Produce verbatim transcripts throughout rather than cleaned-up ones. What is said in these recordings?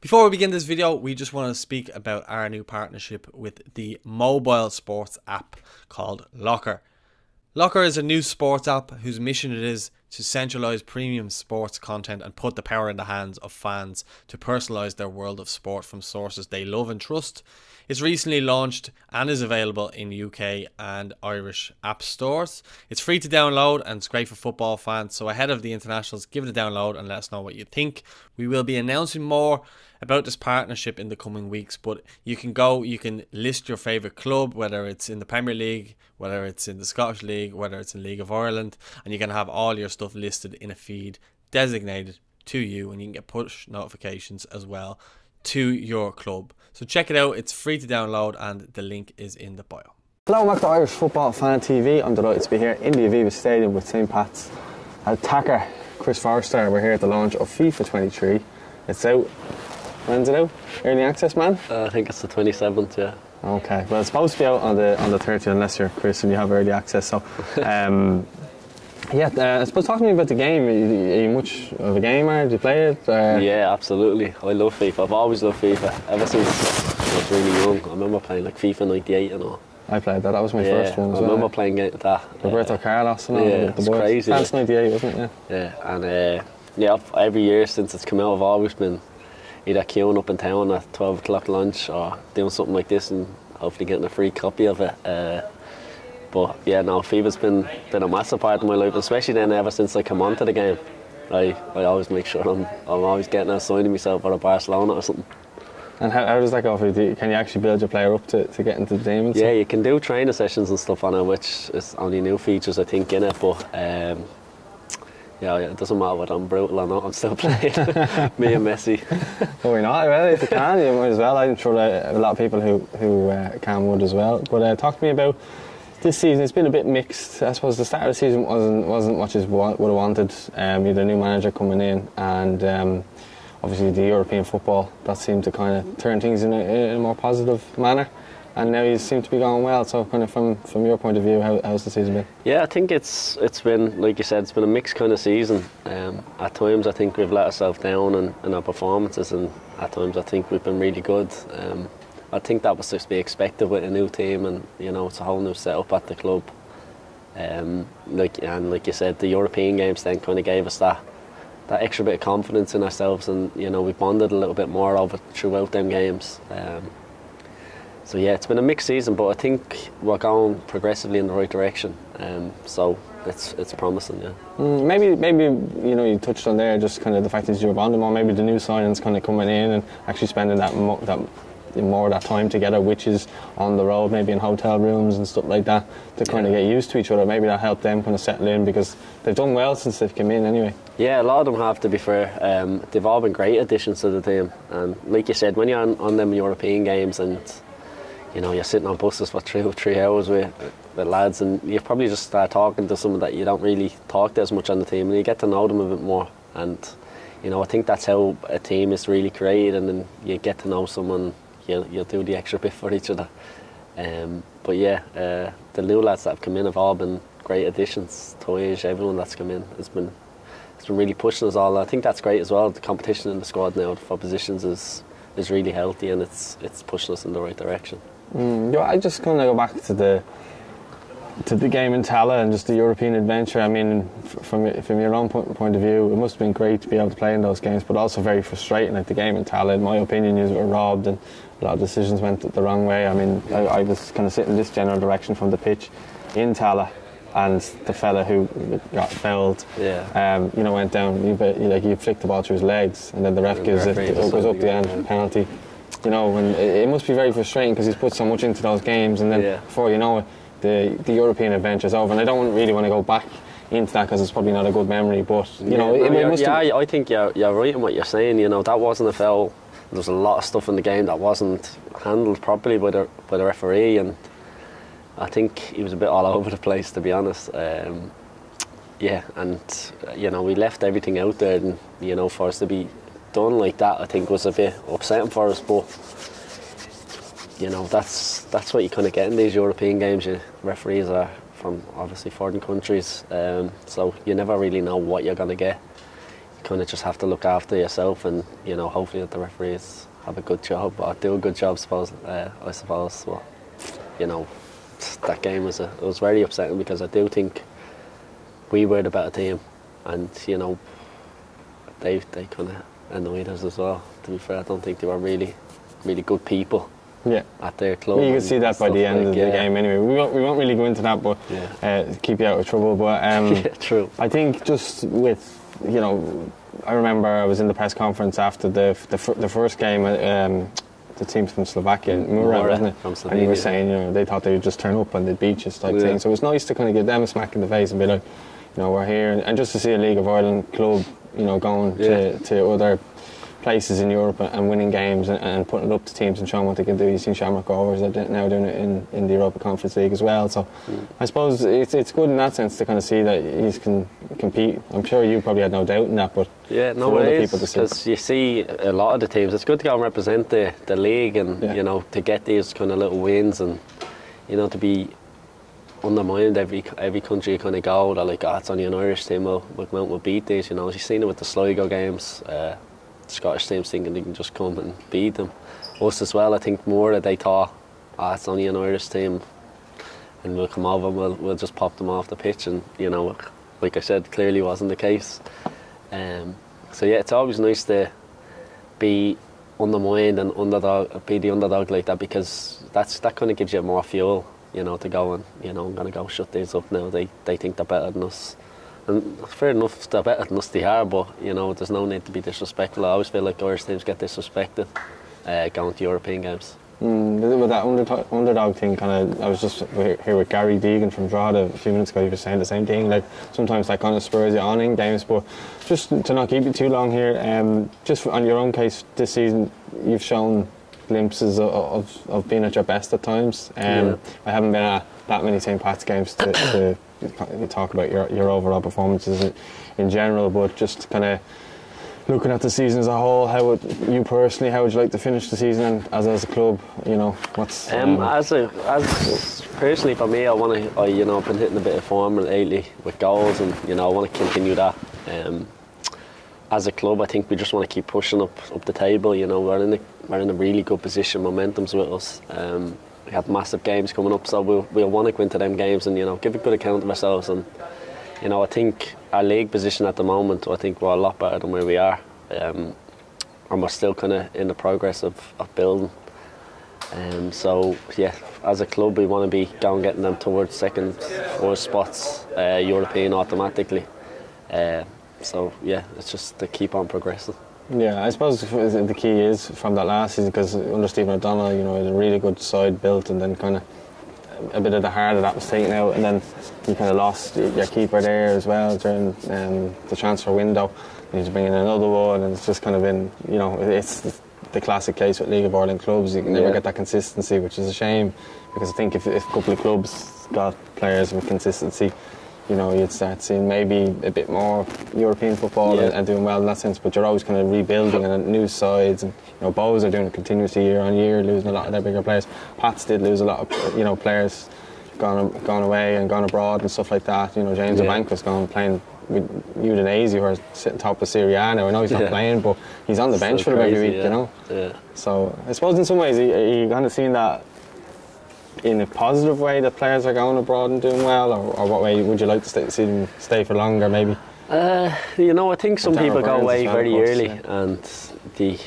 Before we begin this video, we just want to speak about our new partnership with the mobile sports app called Locker. Locker is a new sports app whose mission it is to centralise premium sports content and put the power in the hands of fans to personalise their world of sport from sources they love and trust. It's recently launched and is available in U K and Irish app stores. It's free to download and it's great for football fans, so ahead of the internationals, give it a download and let us know what you think. We will be announcing more about this partnership in the coming weeks, but you can go, you can list your favourite club, whether it's in the Premier League, whether it's in the Scottish League, whether it's in League of Ireland, and you can have all your stuff listed in a feed designated to you, and you can get push notifications as well to your club. So check it out, it's free to download and the link is in the bio. Hello, welcome to Irish Football Fan T V. I'm delighted to be here in the Aviva Stadium with Saint Pat's attacker Chris Forrester. We're here at the launch of FIFA twenty-three. It's out. When's it out? Early access, man? Uh, I think it's the twenty-seventh, yeah. Okay, well, it's supposed to be out on the on the thirtieth, unless you're Chris and you have early access. So, um, yeah, uh, I suppose talk to me about the game. Are you, are you much of a gamer? Do you play it? Or? Yeah, absolutely. I love FIFA. I've always loved FIFA ever since I was really young. I remember playing like FIFA ninety-eight and all. I played that. That was my yeah, first one. As I remember well. playing that. Roberto uh, Carlos and all. Yeah, the boys. Crazy. That's ninety-eight, wasn't it? Yeah. Yeah, and uh, yeah, I've, every year since it's come out, I've always been either queuing up in town at twelve o'clock lunch or doing something like this and hopefully getting a free copy of it. Uh, but yeah, no, FIFA's been been a massive part of my life, especially then ever since I come onto the game. I, I always make sure I'm I'm always getting a sign of myself or a Barcelona or something. And how, how does that go for you? Do you? Can you actually build your player up to, to get into the team? And yeah, stuff? You can do training sessions and stuff on it, which is only new features I think in it, but um, yeah, it doesn't matter whether I'm brutal or not, I'm still playing. Me and Messi. Well, we're not, really. If you can, you might as well. I'm sure there are a lot of people who, who uh, can would as well. But uh, talk to me about this season. It's been a bit mixed. I suppose the start of the season wasn't wasn't what you would have wanted. Um, you had a new manager coming in and um, obviously the European football, that seemed to kind of turn things in a, in a more positive manner. And now you seem to be going well, so kind of from, from your point of view, how, how's the season been? Yeah, I think it's it's been, like you said, it's been a mixed kind of season. Um, at times I think we've let ourselves down in, in our performances, and at times I think we've been really good. Um, I think that was to be expected with a new team, and you know, it's a whole new setup at the club. Um, like And like you said, the European games then kind of gave us that, that extra bit of confidence in ourselves, and you know, we bonded a little bit more over throughout them games. Um, So yeah, it's been a mixed season, but I think we're going progressively in the right direction. Um, so it's it's promising, yeah. Mm, maybe maybe you know, you touched on there just kind of the fact that you were bonding more. Maybe the new signings kind of coming in and actually spending that mo that more of that time together, which is on the road, maybe in hotel rooms and stuff like that, to kind yeah. of get used to each other. Maybe that helped them kind of settle in, because they've done well since they've come in anyway. Yeah, a lot of them have, to be fair. Um, they've all been great additions to the team, and like you said, when you're on, on them European games and you know, you're sitting on buses for three or three hours with the lads, and you probably just start talking to someone that you don't really talk to as much on the team, and you get to know them a bit more. And you know, I think that's how a team is really created, and then you get to know someone, you'll, you'll do the extra bit for each other. Um, but yeah, uh, the new lads that have come in have all been great additions. Toyage, everyone that's come in has been, it's been really pushing us all. I think that's great as well. The competition in the squad now for positions is is really healthy, and it's it's pushing us in the right direction. Mm, yeah, I just kind of go back to the to the game in Tala and just the European adventure. I mean, from from your own point of view, it must have been great to be able to play in those games, but also very frustrating at the game in Tala. In my opinion, you were robbed, and a lot of decisions went the wrong way. I mean, I, I was kind of sitting this general direction from the pitch in Tala, and the fella who got fouled, yeah. um, you know, went down. You bet, you, like you flicked the ball through his legs, and then the ref gives it, it goes up the end, penalty. You know, and it must be very frustrating because he's put so much into those games, and then yeah. before you know it, the the European adventure's over. And I don't really want to go back into that because it's probably not a good memory. But you yeah, know, it, it must yeah, I think you're you're right in what you're saying. You know, that wasn't a foul. There was a lot of stuff in the game that wasn't handled properly by the by the referee, and I think he was a bit all over the place, to be honest. Um, yeah, and you know, we left everything out there, and you know, for us to be done like that, I think was a bit upsetting for us, but you know, that's that's what you kind of get in these European games. Your referees are from obviously foreign countries, um, so you never really know what you're going to get. You kind of just have to look after yourself, and you know, hopefully that the referees have a good job or do a good job. Suppose uh, I suppose. Well, you know, that game was a, it was very upsetting, because I do think we were the better team, and you know, they they kind of annoyed us as well. To be fair, I don't think they were really really good people. Yeah, at their club. You can see that by the end like, of yeah. the game anyway. We won't, we won't really go into that, but yeah. uh, keep you out of trouble. But um, yeah, true. I think just with, you know, I remember I was in the press conference after the the, the first game, um, the teams from Slovakia, Mura, Mura, wasn't it? From Slovenia. And you were saying, you know, they thought they would just turn up and they'd beat us type yeah. thing. So it was nice to kind of give them a smack in the face and be like, you know, we're here. And, and just to see a League of Ireland club, you know, going yeah. to, to other places in Europe and winning games and, and putting it up to teams and showing what they can do. You've seen Shamrock Rovers are now doing it in, in the Europa Conference League as well. So mm. I suppose it's it's good in that sense to kind of see that you can compete. I'm sure you probably had no doubt in that, but yeah, no, for other people to see. Because you see a lot of the teams, it's good to go and represent the, the league and yeah. you know, to get these kind of little wins, and you know, to be undermined every every country you kind of go. They're like, oh, it's only an Irish team, we'll, we'll, we'll beat these. You know, you've seen it with the Sligo games. Uh, Scottish teams thinking they can just come and beat them. Us as well, I think more that they thought, ah, oh, it's only an Irish team and we'll come over and we'll, we'll just pop them off the pitch, and you know, like I said, clearly wasn't the case. Um, so yeah, it's always nice to be undermined and underdog, be the underdog like that, because that's that kind of gives you more fuel, you know, to go and, you know, I'm going to go shut these up now, they, they think they're better than us. And fair enough, they're better than us, they are, but you know, there's no need to be disrespectful. I always feel like Irish teams get disrespected uh, going to European games. Mm, with that underdog, underdog thing, kind of, I was just here with Gary Deegan from Drada a few minutes ago. He was saying the same thing. Like sometimes that kind of spurs you on in games, but just to not keep you too long here. Um, just on your own case this season, you've shown glimpses of of, of being at your best at times. Um, yeah. I haven't been at that many Saint Pat's games to. to You talk about your, your overall performances in, in general, but just kind of looking at the season as a whole, how would you personally, how would you like to finish the season, and as as a club, you know, what's um, um, as a as personally for me, I want to, you know, I've been hitting a bit of form lately with goals, and you know, I want to continue that. Um, as a club, I think we just want to keep pushing up up the table. You know, we're in a, we're in a really good position. Momentum's with us. Um, We had massive games coming up, so we'll, we'll want to go into them games and, you know, give a good account of ourselves. And, you know, I think our league position at the moment, I think we're a lot better than where we are. Um, and we're still kind of in the progress of, of building. Um, so, yeah, as a club, we want to be going getting them towards second or spots, uh, European automatically. Uh, so, yeah, it's just to keep on progressing. Yeah, I suppose the key is from that last season, because under Stephen O'Donnell, you know, had a really good side built, and then kind of a bit of the heart of that was taken out, and then you kind of lost your keeper there as well during um, the transfer window. You need to bring in another one, and it's just kind of been, you know, it's the classic case with League of Ireland clubs. You can never yeah. get that consistency, which is a shame, because I think if, if a couple of clubs got players with consistency, you know, you'd start seeing maybe a bit more European football yeah. and, and doing well in that sense, but you're always kind of rebuilding and new sides, and you know, Bowers are doing it continuously year on year, losing a lot of their bigger players. Pats did lose a lot of, you know, players gone gone away and gone abroad and stuff like that. You know, James O'Bank yeah. was gone playing with Udinese, who are sitting top of Serie A now. I know he's not yeah. playing, but he's on the bench so for crazy, them every week, yeah. you know. Yeah. So I suppose in some ways you're kind of seeing that in a positive way, that players are going abroad and doing well, or, or what way would you like to stay, see them stay for longer maybe? Uh, you know, I think some people go away very early yeah. and they,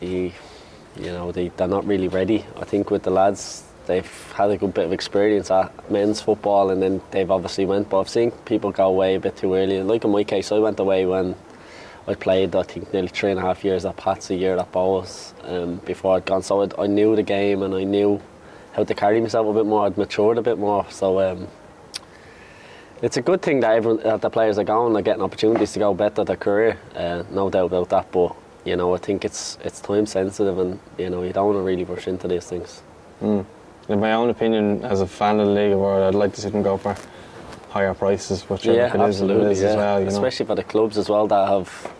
they, you know, they, they're not really ready. I think with the lads, they've had a good bit of experience at men's football, and then they've obviously went, but I've seen people go away a bit too early. Like in my case, I went away when I played, I think, nearly three and a half years at Pats, a year at Bowers um, before I'd gone, so I'd, I knew the game and I knew how to carry myself a bit more. I'd matured a bit more, so um, it's a good thing that everyone, that the players are going, they're getting opportunities to go better their career, uh, no doubt about that, but you know, I think it's it's time sensitive, and you know, you don't want to really rush into these things. Mm. In my own opinion, as a fan of the League of Ireland, I'd like to see them go for higher prices, which yeah, it absolutely, is, it is yeah. as well, you especially know. For the clubs as well that have,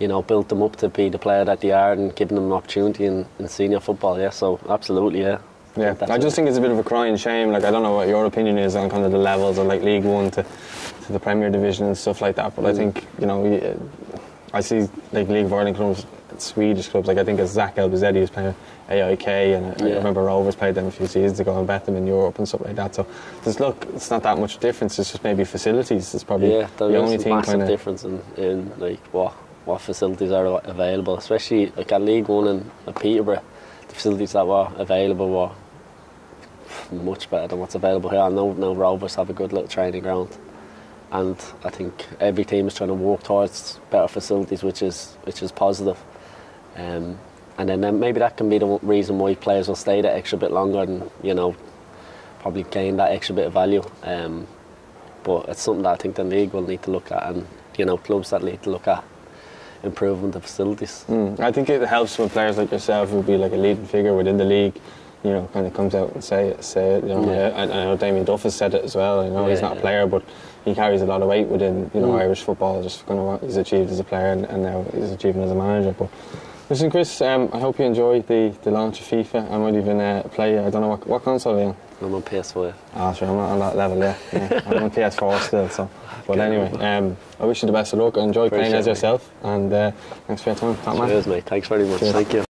you know, built them up to be the player that they are, and giving them an opportunity in, in senior football, yeah, so absolutely, yeah. Yeah, I, I just it. think it's a bit of a crying shame. Like, I don't know what your opinion is on kind of the levels of like League One to, to the Premier Division and stuff like that. But mm. I think, you know, I see like League of Ireland clubs, Swedish clubs, like I think it's Zach Elbasetti who's playing A I K, and yeah. I remember Rovers played them a few seasons ago and bet them in Europe and stuff like that. So there's look, it's not that much difference. It's just maybe facilities. It's probably yeah, there the is only thing massive kinda difference in, in like what what facilities are available, especially like at League One and at Peterborough. The facilities that were available were much better than what's available here. I know now Rovers have a good little training ground, and I think every team is trying to work towards better facilities, which is which is positive. Um, and then maybe that can be the reason why players will stay that extra bit longer and, you know, probably gain that extra bit of value. Um, but it's something that I think the league will need to look at, and, you know, clubs that need to look at improving the facilities. Mm, I think it helps when players like yourself who be like a leading figure within the league, you know, kind of comes out and say it, say it. You know, yeah. I, I know Damien Duff has said it as well. You know, yeah, he's not yeah. a player, but he carries a lot of weight within, you know, mm. Irish football, just kind of what he's achieved as a player and, and now he's achieving as a manager. But listen, Chris, um, I hope you enjoyed the, the launch of FIFA. I might even uh, play, I don't know, what, what console are you on? I'm on P S five. Ah, sure, I'm not on that level yet. Yeah. I'm on P S four still, so. But anyway, um, I wish you the best of luck. Enjoy Appreciate playing as yourself, and uh, thanks for your time. Cheers, mate. Thanks very much. Cheers. Thank you.